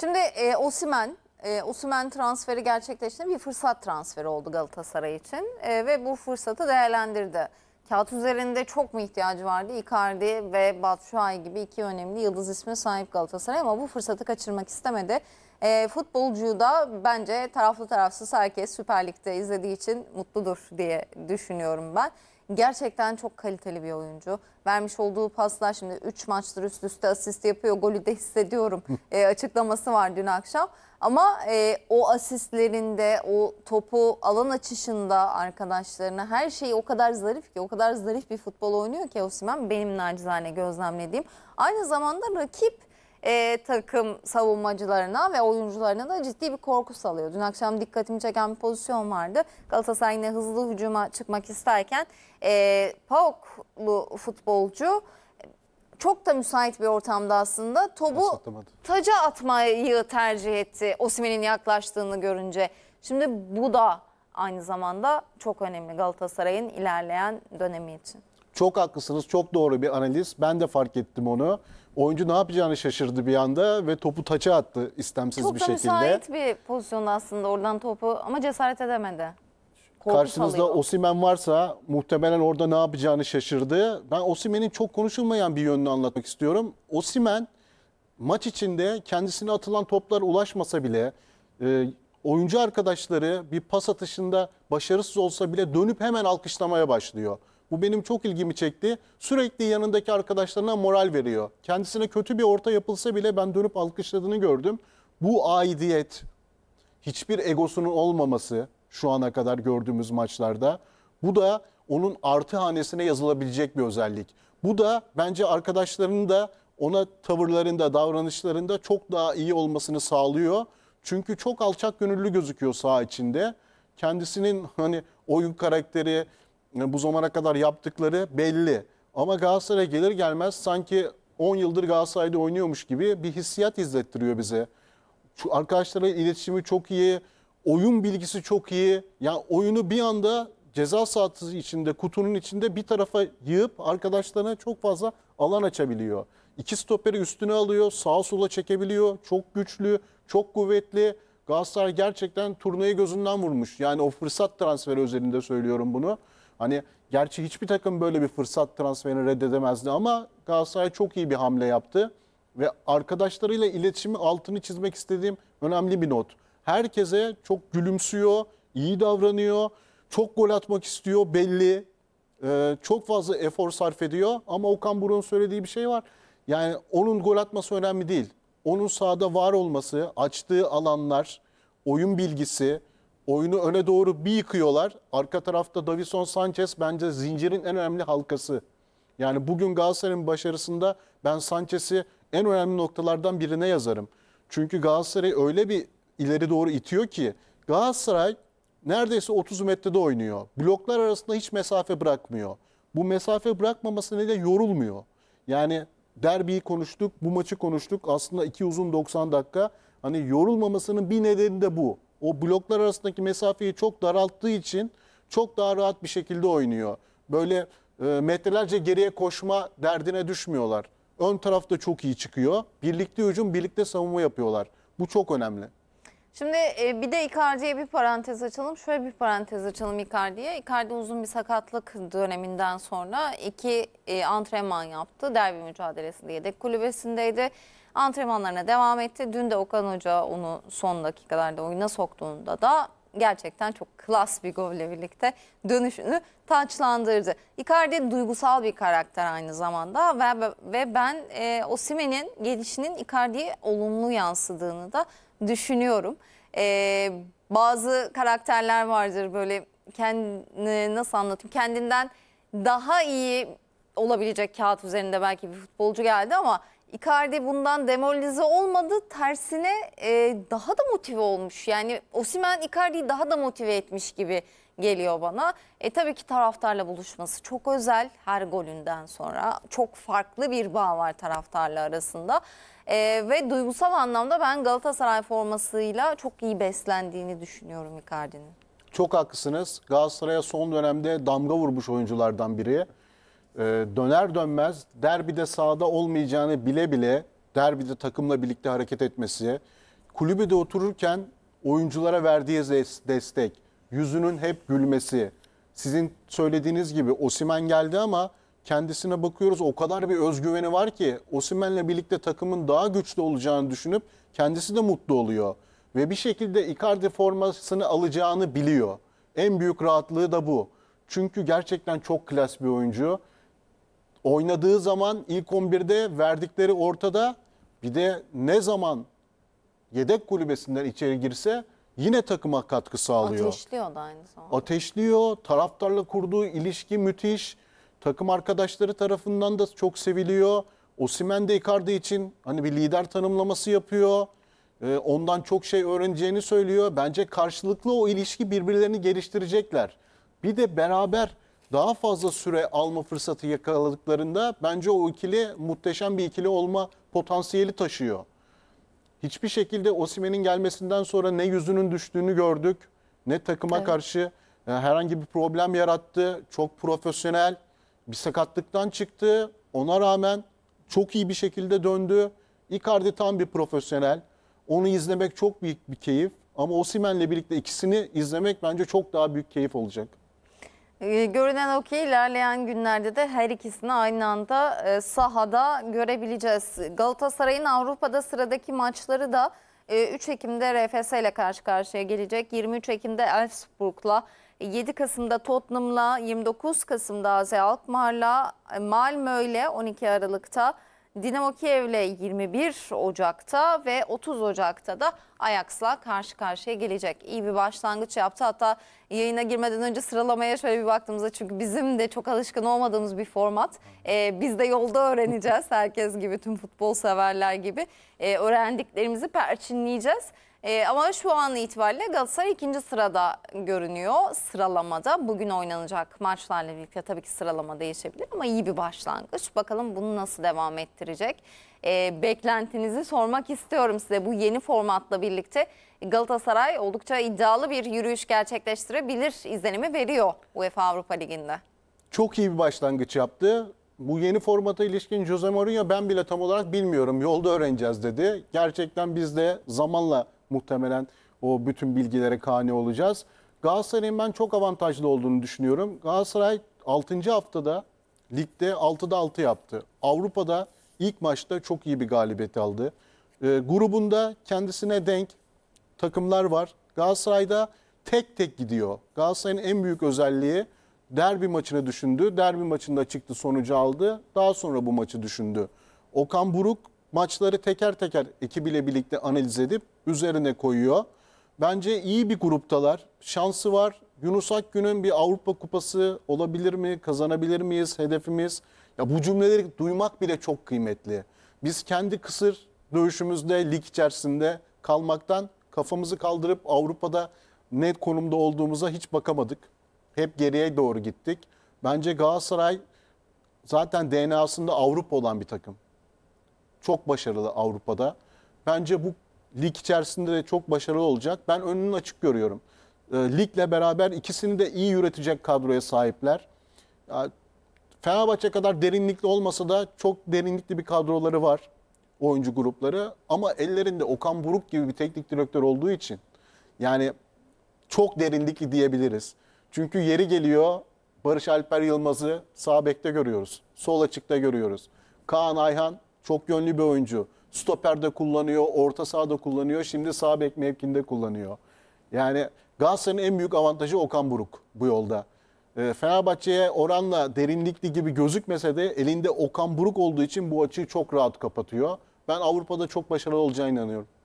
Şimdi Osimhen transferi gerçekleşti. Bir fırsat transferi oldu Galatasaray için ve bu fırsatı değerlendirdi. Kağıt üzerinde çok mu ihtiyacı vardı? Icardi ve Batshuayi gibi iki önemli yıldız ismi sahip Galatasaray ama bu fırsatı kaçırmak istemedi. Futbolcuyu da bence taraflı tarafsız herkes Süper Lig'de izlediği için mutludur diye düşünüyorum ben. Gerçekten çok kaliteli bir oyuncu. Vermiş olduğu paslar, şimdi 3 maçtır üst üste asist yapıyor. Golü de hissediyorum açıklaması var dün akşam. Ama o asistlerinde, o topu alan açışında arkadaşlarına her şeyi o kadar zarif ki, o kadar zarif bir futbol oynuyor ki Osimhen, benim nacizane gözlemlediğim. Aynı zamanda rakip takım savunmacılarına ve oyuncularına da ciddi bir korku salıyor. Dün akşam dikkatimi çeken bir pozisyon vardı. Galatasaray yine hızlı hücuma çıkmak isterken PAOK'lu futbolcu çok da müsait bir ortamda aslında topu taca atmayı tercih etti Osimhen'in yaklaştığını görünce. Şimdi bu da aynı zamanda çok önemli Galatasaray'ın ilerleyen dönemi için. Çok haklısınız, çok doğru bir analiz. Ben de fark ettim onu. Oyuncu ne yapacağını şaşırdı bir anda ve topu taça attı istemsiz bir şekilde. Çok da müsait bir pozisyon aslında oradan topu ama cesaret edemedi. Korku karşınızda salıyor. Osimhen varsa muhtemelen orada ne yapacağını şaşırdı. Ben Osimhen'in çok konuşulmayan bir yönünü anlatmak istiyorum. Osimhen maç içinde kendisine atılan toplara ulaşmasa bile oyuncu arkadaşları bir pas atışında başarısız olsa bile dönüp hemen alkışlamaya başlıyor. Bu benim çok ilgimi çekti. Sürekli yanındaki arkadaşlarına moral veriyor. Kendisine kötü bir orta yapılsa bile ben dönüp alkışladığını gördüm. Bu aidiyet, hiçbir egosunun olmaması şu ana kadar gördüğümüz maçlarda. Bu da onun artı hanesine yazılabilecek bir özellik. Bu da bence arkadaşlarının da ona tavırlarında, davranışlarında çok daha iyi olmasını sağlıyor. Çünkü çok alçak gönüllü gözüküyor saha içinde. Kendisinin hani oyun karakteri, bu zamana kadar yaptıkları belli. Ama Galatasaray'a gelir gelmez sanki 10 yıldır Galatasaray'da oynuyormuş gibi bir hissiyat izlettiriyor bize. Arkadaşlara iletişimi çok iyi, oyun bilgisi çok iyi. Yani oyunu bir anda ceza sahası içinde, kutunun içinde bir tarafa yığıp arkadaşlarına çok fazla alan açabiliyor. İki stoperi üstüne alıyor, sağa sola çekebiliyor. Çok güçlü, çok kuvvetli. Galatasaray gerçekten turnayı gözünden vurmuş. Yani o fırsat transferi özelinde söylüyorum bunu. Hani gerçi hiçbir takım böyle bir fırsat transferini reddedemezdi ama Galatasaray çok iyi bir hamle yaptı. Ve arkadaşlarıyla iletişimi altını çizmek istediğim önemli bir not. Herkese çok gülümsüyor, iyi davranıyor, çok gol atmak istiyor belli, çok fazla efor sarf ediyor. Ama Okan Buruk'un söylediği bir şey var. Yani onun gol atması önemli değil. Onun sahada var olması, açtığı alanlar, oyun bilgisi... Oyunu öne doğru bir yıkıyorlar. Arka tarafta Davison Sanchez bence zincirin en önemli halkası. Yani bugün Galatasaray'ın başarısında ben Sanchez'i en önemli noktalardan birine yazarım. Çünkü Galatasaray öyle bir ileri doğru itiyor ki Galatasaray neredeyse 30 metrede oynuyor. Bloklar arasında hiç mesafe bırakmıyor. Bu mesafe bırakmaması nedeniyle yorulmuyor. Yani derbiyi konuştuk, bu maçı konuştuk. Aslında iki uzun 90 dakika. Hani yorulmamasının bir nedeni de bu. O bloklar arasındaki mesafeyi çok daralttığı için çok daha rahat bir şekilde oynuyor. Böyle metrelerce geriye koşma derdine düşmüyorlar. Ön tarafta çok iyi çıkıyor. Birlikte hücum, birlikte savunma yapıyorlar. Bu çok önemli. Şimdi bir de Icardi'ye bir parantez açalım. Şöyle bir parantez açalım Icardi'ye. Icardi uzun bir sakatlık döneminden sonra 2 antrenman yaptı. Derbi mücadelesi diye de kulübesindeydi. Antrenmanlarına devam etti. Dün de Okan Hoca onu son dakikalarda oyuna soktuğunda da gerçekten çok klas bir golle birlikte dönüşünü taçlandırdı. Icardi duygusal bir karakter aynı zamanda ve ben Osimhen'in gelişinin Icardi'ye olumlu yansıdığını da düşünüyorum. Bazı karakterler vardır böyle kendini nasıl anlatayım kendinden daha iyi olabilecek kağıt üzerinde belki bir futbolcu geldi ama Icardi bundan demoralize olmadı. Tersine daha da motive olmuş. Yani Osimhen Icardi'yi daha da motive etmiş gibi geliyor bana. Tabii ki taraftarla buluşması çok özel her golünden sonra. Çok farklı bir bağ var taraftarla arasında. Ve duygusal anlamda ben Galatasaray formasıyla çok iyi beslendiğini düşünüyorum Icardi'nin. Çok haklısınız. Galatasaray'a son dönemde damga vurmuş oyunculardan biri. Döner dönmez derbide sahada olmayacağını bile bile derbide takımla birlikte hareket etmesi, kulübede otururken oyunculara verdiği destek, yüzünün hep gülmesi. Sizin söylediğiniz gibi Osimhen geldi ama kendisine bakıyoruz, o kadar bir özgüveni var ki Osimhen'le birlikte takımın daha güçlü olacağını düşünüp kendisi de mutlu oluyor. Ve bir şekilde Icardi formasını alacağını biliyor. En büyük rahatlığı da bu. Çünkü gerçekten çok klas bir oyuncu. Oynadığı zaman ilk 11'de, verdikleri ortada. Bir de ne zaman yedek kulübesinden içeri girse yine takıma katkı sağlıyor. Ateşliyor da aynı zamanda. Ateşliyor. Taraftarla kurduğu ilişki müthiş. Takım arkadaşları tarafından da çok seviliyor. Osimhen de Icardi için hani bir lider tanımlaması yapıyor. Ondan çok şey öğreneceğini söylüyor. Bence karşılıklı o ilişki, birbirlerini geliştirecekler. Bir de beraber daha fazla süre alma fırsatı yakaladıklarında bence o ikili muhteşem bir ikili olma potansiyeli taşıyor. Hiçbir şekilde Osimhen'in gelmesinden sonra ne yüzünün düştüğünü gördük, ne takıma karşı herhangi bir problem yarattı. Çok profesyonel, bir sakatlıktan çıktı. Ona rağmen çok iyi bir şekilde döndü. Icardi tam bir profesyonel. Onu izlemek çok büyük bir keyif. Ama Osimhen'le birlikte ikisini izlemek bence çok daha büyük keyif olacak. Görünen o ki ilerleyen günlerde de her ikisini aynı anda sahada görebileceğiz. Galatasaray'ın Avrupa'da sıradaki maçları da 3 Ekim'de RFS ile karşı karşıya gelecek. 23 Ekim'de Elfsburg'la, 7 Kasım'da Tottenham'la, 29 Kasım'da AZ Alkmaar'la, Malmö'yle, 12 Aralık'ta Dinamo Kiev'le, 21 Ocak'ta ve 30 Ocak'ta da Ajax'la karşı karşıya gelecek. İyi bir başlangıç yaptı. Hatta yayına girmeden önce sıralamaya şöyle bir baktığımızda, çünkü bizim de çok alışkın olmadığımız bir format. Biz de yolda öğreneceğiz, herkes gibi, tüm futbol severler gibi. Öğrendiklerimizi perçinleyeceğiz. Ama şu an itibariyle Galatasaray 2. sırada görünüyor sıralamada. Bugün oynanacak maçlarla birlikte tabii ki sıralama değişebilir ama iyi bir başlangıç. Bakalım bunu nasıl devam ettirecek? Beklentinizi sormak istiyorum size. Bu yeni formatla birlikte Galatasaray oldukça iddialı bir yürüyüş gerçekleştirebilir izlenimi veriyor UEFA Avrupa Ligi'nde. Çok iyi bir başlangıç yaptı. Bu yeni formata ilişkin Jose Mourinho, ben bile tam olarak bilmiyorum, yolda öğreneceğiz dedi. Gerçekten biz de zamanla muhtemelen o bütün bilgilere kâni olacağız. Galatasaray'ın ben çok avantajlı olduğunu düşünüyorum. Galatasaray 6. haftada ligde 6'da 6 yaptı. Avrupa'da ilk maçta çok iyi bir galibiyet aldı. Grubunda kendisine denk takımlar var. Galatasaray'da tek tek gidiyor. Galatasaray'ın en büyük özelliği, derbi maçını düşündü. Derbi maçında çıktı, sonucu aldı. Daha sonra bu maçı düşündü. Okan Buruk maçları teker teker ekibiyle birlikte analiz edip üzerine koyuyor. Bence iyi bir gruptalar. Şansı var. Yunus Akgün'ün bir Avrupa Kupası olabilir mi? Kazanabilir miyiz? Hedefimiz. Ya bu cümleleri duymak bile çok kıymetli. Biz kendi kısır dövüşümüzde lig içerisinde kalmaktan kafamızı kaldırıp Avrupa'da net konumda olduğumuza hiç bakamadık. Hep geriye doğru gittik. Bence Galatasaray zaten DNA'sında Avrupa olan bir takım. Çok başarılı Avrupa'da. Bence bu lig içerisinde de çok başarılı olacak. Ben önünü açık görüyorum. Ligle beraber ikisini de iyi yürütecek kadroya sahipler. Fenerbahçe kadar derinlikli olmasa da çok derinlikli bir kadroları var. Oyuncu grupları. Ama ellerinde Okan Buruk gibi bir teknik direktör olduğu için yani çok derinlikli diyebiliriz. Çünkü yeri geliyor Barış Alper Yılmaz'ı sağ bekte görüyoruz. Sol açıkta görüyoruz. Kaan Ayhan çok yönlü bir oyuncu. Stoper'de kullanıyor, orta sahada kullanıyor, şimdi sağ bek mevkinde kullanıyor. Yani Galatasaray'ın en büyük avantajı Okan Buruk bu yolda. Fenerbahçe'ye oranla derinlikli gibi gözükmese de elinde Okan Buruk olduğu için bu açıyı çok rahat kapatıyor. Ben Avrupa'da çok başarılı olacağına inanıyorum.